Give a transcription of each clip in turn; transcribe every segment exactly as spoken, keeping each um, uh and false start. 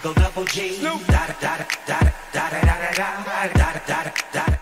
go double G. Da da da da da da da da da da da da.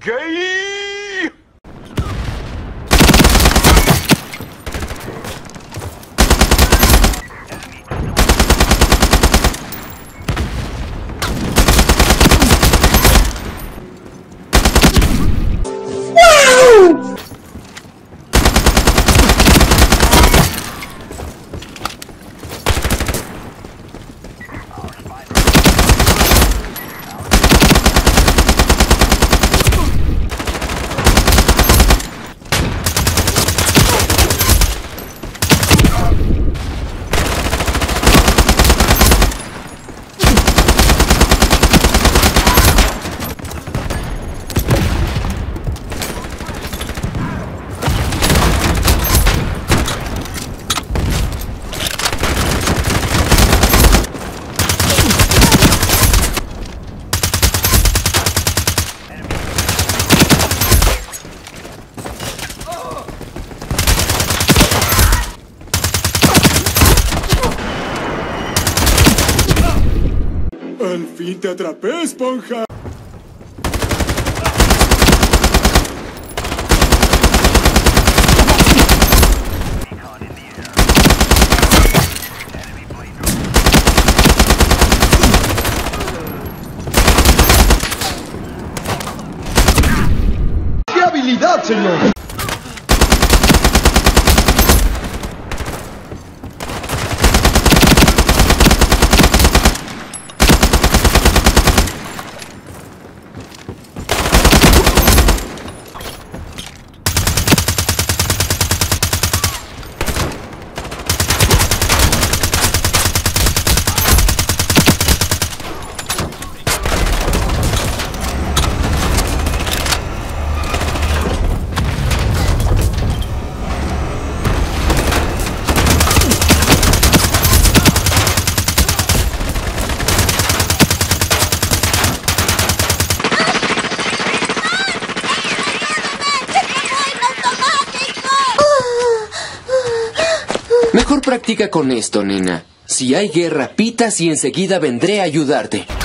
Gay! Wow! ¡Al fin te atrapé, esponja! ¡Qué habilidad, señor! Mejor practica con esto, nena. Si hay guerra, pitas y enseguida vendré a ayudarte.